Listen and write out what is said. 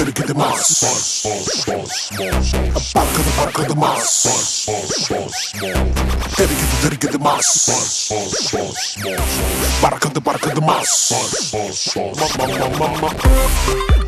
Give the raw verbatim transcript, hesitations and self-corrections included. Therikkudhu Masss, a bark of the bark of the mass. Therikkudhu Therikkudhu Masss, bark of the bark of the mass.